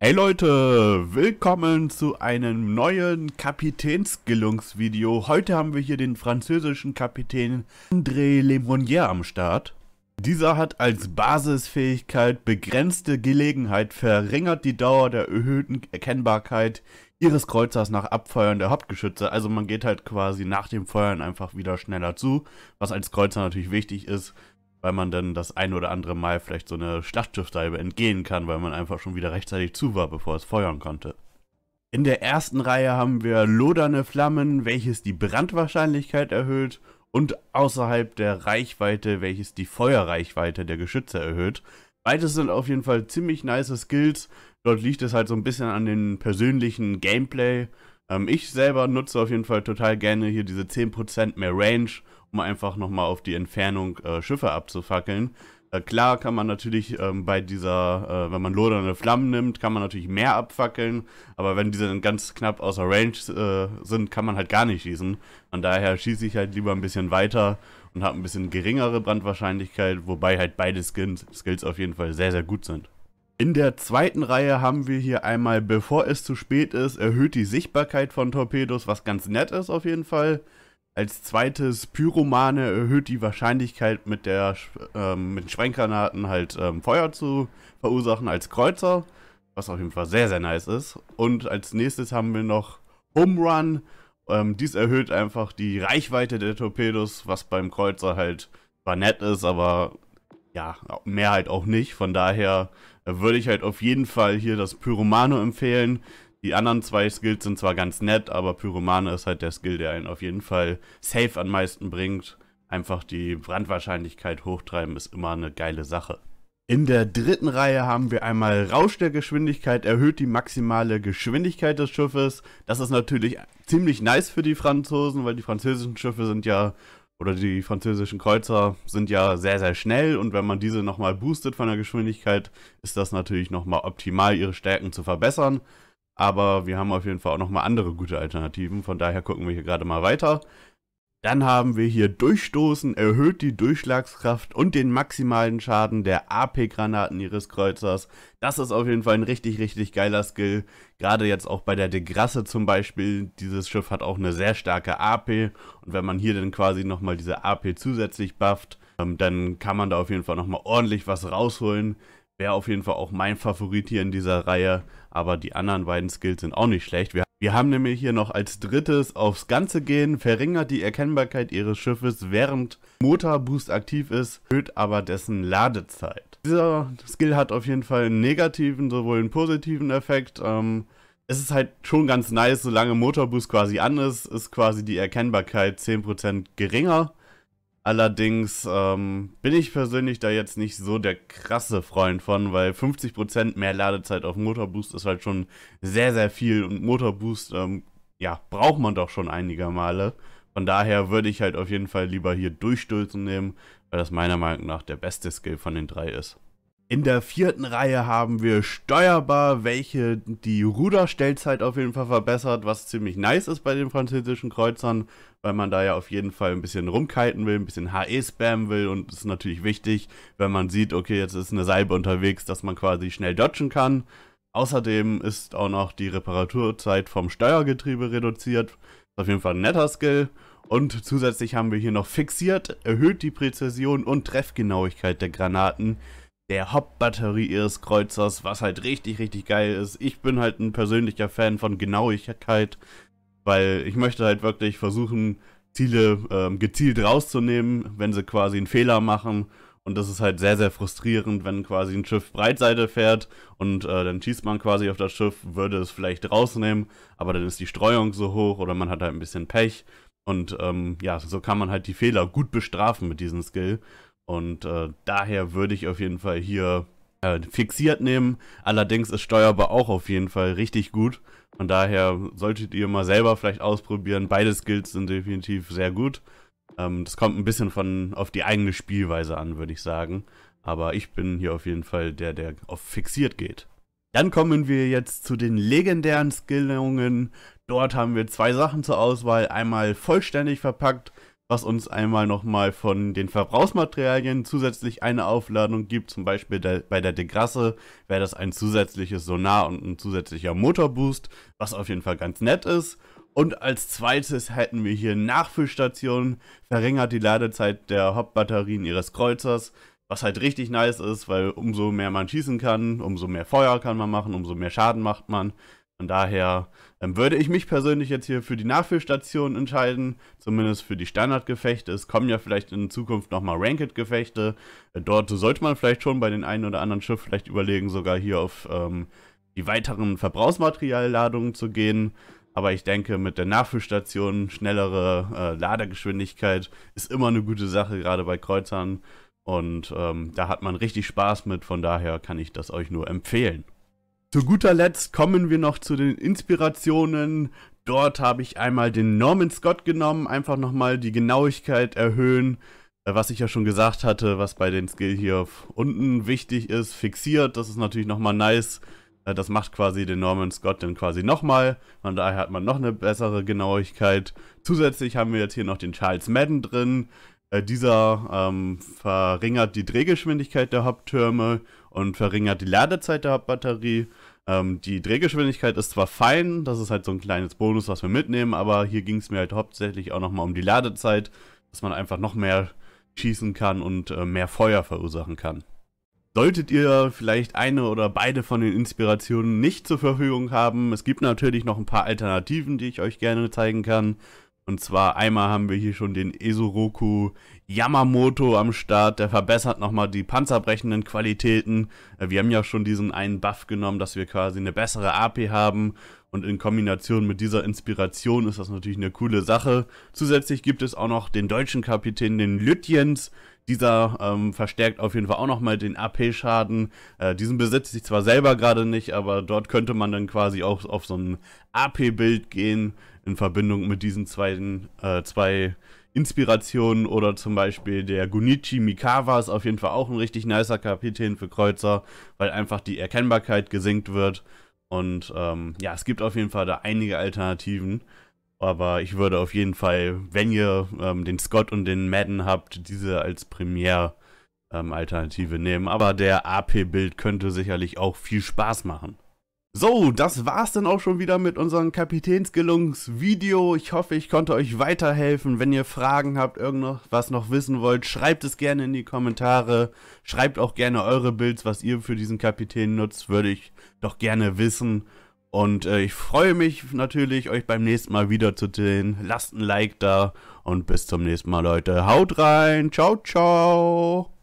Hey Leute, willkommen zu einem neuen Kapitänsgillungsvideo. Heute haben wir hier den französischen Kapitän André Lemonnier am Start. Dieser hat als Basisfähigkeit begrenzte Gelegenheit, verringert die Dauer der erhöhten Erkennbarkeit ihres Kreuzers nach Abfeuern der Hauptgeschütze. Also man geht halt quasi nach dem Feuern einfach wieder schneller zu, was als Kreuzer natürlich wichtig ist, weil man dann das ein oder andere Mal vielleicht so eine Schlachtschiffsalbe entgehen kann, weil man einfach schon wieder rechtzeitig zu war, bevor es feuern konnte. In der ersten Reihe haben wir lodernde Flammen, welches die Brandwahrscheinlichkeit erhöht, und außerhalb der Reichweite, welches die Feuerreichweite der Geschütze erhöht. Beides sind auf jeden Fall ziemlich nice Skills. Dort liegt es halt so ein bisschen an den persönlichen Gameplay. Ich selber nutze auf jeden Fall total gerne hier diese 10% mehr Range, um einfach nochmal auf die Entfernung Schiffe abzufackeln. Klar kann man natürlich bei dieser, wenn man lodernde Flammen nimmt, kann man natürlich mehr abfackeln, aber wenn diese dann ganz knapp außer Range sind, kann man halt gar nicht schießen. Von daher schieße ich halt lieber ein bisschen weiter und habe ein bisschen geringere Brandwahrscheinlichkeit, wobei halt beide Skills auf jeden Fall sehr, sehr gut sind. In der zweiten Reihe haben wir hier einmal, bevor es zu spät ist, erhöht die Sichtbarkeit von Torpedos, was ganz nett ist auf jeden Fall. Als zweites, Pyromane erhöht die Wahrscheinlichkeit, mit Sprenggranaten halt Feuer zu verursachen als Kreuzer, was auf jeden Fall sehr, sehr nice ist. Und als nächstes haben wir noch Home Run. Dies erhöht einfach die Reichweite der Torpedos, was beim Kreuzer halt zwar nett ist, aber ja, mehr halt auch nicht. Von daher würde ich halt auf jeden Fall hier das Pyromano empfehlen. Die anderen zwei Skills sind zwar ganz nett, aber Pyromane ist halt der Skill, der einen auf jeden Fall safe am meisten bringt. Einfach die Brandwahrscheinlichkeit hochtreiben ist immer eine geile Sache. In der dritten Reihe haben wir einmal Rausch der Geschwindigkeit, erhöht die maximale Geschwindigkeit des Schiffes. Das ist natürlich ziemlich nice für die Franzosen, weil die französischen Schiffe sind ja, oder die französischen Kreuzer sind ja sehr, sehr schnell, und wenn man diese nochmal boostet von der Geschwindigkeit, ist das natürlich nochmal optimal, ihre Stärken zu verbessern. Aber wir haben auf jeden Fall auch nochmal andere gute Alternativen, von daher gucken wir hier gerade mal weiter. Dann haben wir hier Durchstoßen, erhöht die Durchschlagskraft und den maximalen Schaden der AP-Granaten ihres Kreuzers. Das ist auf jeden Fall ein richtig, richtig geiler Skill. Gerade jetzt auch bei der Degrasse zum Beispiel. Dieses Schiff hat auch eine sehr starke AP. Und wenn man hier dann quasi nochmal diese AP zusätzlich bufft, dann kann man da auf jeden Fall nochmal ordentlich was rausholen. Wäre auf jeden Fall auch mein Favorit hier in dieser Reihe, aber die anderen beiden Skills sind auch nicht schlecht. Wir haben nämlich hier noch als drittes aufs Ganze gehen, verringert die Erkennbarkeit ihres Schiffes, während Motorboost aktiv ist, erhöht aber dessen Ladezeit. Dieser Skill hat auf jeden Fall einen negativen, sowohl einen positiven Effekt. Es ist halt schon ganz nice, solange Motorboost quasi an ist, ist quasi die Erkennbarkeit 10% geringer. Allerdings bin ich persönlich da jetzt nicht so der krasse Freund von, weil 50% mehr Ladezeit auf Motorboost ist halt schon sehr, sehr viel, und Motorboost ja, braucht man doch schon einige Male. Von daher würde ich halt auf jeden Fall lieber hier Durchstoßen nehmen, weil das meiner Meinung nach der beste Skill von den drei ist. In der vierten Reihe haben wir Steuerbar, welche die Ruderstellzeit auf jeden Fall verbessert, was ziemlich nice ist bei den französischen Kreuzern, weil man da ja auf jeden Fall ein bisschen rumkiten will, ein bisschen HE spammen will, und es ist natürlich wichtig, wenn man sieht, okay, jetzt ist eine Salbe unterwegs, dass man quasi schnell dodgen kann. Außerdem ist auch noch die Reparaturzeit vom Steuergetriebe reduziert, ist auf jeden Fall ein netter Skill. Und zusätzlich haben wir hier noch fixiert, erhöht die Präzision und Treffgenauigkeit der Granaten der Hauptbatterie ihres Kreuzers, was halt richtig, richtig geil ist. Ich bin halt ein persönlicher Fan von Genauigkeit, weil ich möchte halt wirklich versuchen, Ziele gezielt rauszunehmen, wenn sie quasi einen Fehler machen. Und das ist halt sehr, sehr frustrierend, wenn quasi ein Schiff Breitseite fährt und dann schießt man quasi auf das Schiff, würde es vielleicht rausnehmen, aber dann ist die Streuung so hoch oder man hat halt ein bisschen Pech. Und ja, so kann man halt die Fehler gut bestrafen mit diesem Skill. Und daher würde ich auf jeden Fall hier fixiert nehmen. Allerdings ist Steuerbar auch auf jeden Fall richtig gut. Von daher solltet ihr mal selber vielleicht ausprobieren. Beide Skills sind definitiv sehr gut. Das kommt ein bisschen auf die eigene Spielweise an, würde ich sagen. Aber ich bin hier auf jeden Fall der auf fixiert geht. Dann kommen wir jetzt zu den legendären Skillungen. Dort haben wir zwei Sachen zur Auswahl. Einmal vollständig verpackt, was uns einmal nochmal von den Verbrauchsmaterialien zusätzlich eine Aufladung gibt. Zum Beispiel bei der Degrasse wäre das ein zusätzliches Sonar und ein zusätzlicher Motorboost, was auf jeden Fall ganz nett ist. Und als zweites hätten wir hier Nachfüllstationen, verringert die Ladezeit der Hauptbatterien ihres Kreuzers, was halt richtig nice ist, weil umso mehr man schießen kann, umso mehr Feuer kann man machen, umso mehr Schaden macht man. Von daher würde ich mich persönlich jetzt hier für die Nachfüllstation entscheiden, zumindest für die Standardgefechte. Es kommen ja vielleicht in Zukunft nochmal Ranked-Gefechte. Dort sollte man vielleicht schon bei den einen oder anderen Schiff vielleicht überlegen, sogar hier auf die weiteren Verbrauchsmaterialladungen zu gehen. Aber ich denke, mit der Nachfüllstation schnellere Ladegeschwindigkeit ist immer eine gute Sache, gerade bei Kreuzern. Und da hat man richtig Spaß mit, von daher kann ich das euch nur empfehlen. Zu guter Letzt kommen wir noch zu den Inspirationen. Dort habe ich einmal den Norman Scott genommen, einfach nochmal die Genauigkeit erhöhen, was ich ja schon gesagt hatte, was bei den Skill hier unten wichtig ist, fixiert. Das ist natürlich nochmal nice, das macht quasi den Norman Scott dann quasi nochmal. Von daher hat man noch eine bessere Genauigkeit. Zusätzlich haben wir jetzt hier noch den Charles Madden drin. Dieser verringert die Drehgeschwindigkeit der Haupttürme und verringert die Ladezeit der Hauptbatterie. Die Drehgeschwindigkeit ist zwar fein, das ist halt so ein kleines Bonus, was wir mitnehmen, aber hier ging es mir halt hauptsächlich auch nochmal um die Ladezeit, dass man einfach noch mehr schießen kann und mehr Feuer verursachen kann. Solltet ihr vielleicht eine oder beide von den Inspirationen nicht zur Verfügung haben, es gibt natürlich noch ein paar Alternativen, die ich euch gerne zeigen kann. Und zwar einmal haben wir hier schon den Esoroku Yamamoto am Start, der verbessert nochmal die panzerbrechenden Qualitäten. Wir haben ja schon diesen einen Buff genommen, dass wir quasi eine bessere AP haben und in Kombination mit dieser Inspiration ist das natürlich eine coole Sache. Zusätzlich gibt es auch noch den deutschen Kapitän, den Lütjens. Dieser verstärkt auf jeden Fall auch nochmal den AP-Schaden. Diesen besitze ich zwar selber gerade nicht, aber dort könnte man dann quasi auch auf so ein AP-Bild gehen, in Verbindung mit diesen zwei Inspirationen, oder zum Beispiel der Gunichi Mikawa ist auf jeden Fall auch ein richtig nicer Kapitän für Kreuzer, weil einfach die Erkennbarkeit gesenkt wird und ja, es gibt auf jeden Fall da einige Alternativen, aber ich würde auf jeden Fall, wenn ihr den Scott und den Madden habt, diese als Premier-Alternative nehmen, aber der AP-Bild könnte sicherlich auch viel Spaß machen. So, das war's dann auch schon wieder mit unserem Kapitänsgelungsvideo. Ich hoffe, ich konnte euch weiterhelfen. Wenn ihr Fragen habt, irgendwas noch wissen wollt, schreibt es gerne in die Kommentare. Schreibt auch gerne eure Builds, was ihr für diesen Kapitän nutzt, würde ich doch gerne wissen. Und ich freue mich natürlich, euch beim nächsten Mal wieder zu sehen. Lasst ein Like da und bis zum nächsten Mal, Leute. Haut rein. Ciao, ciao.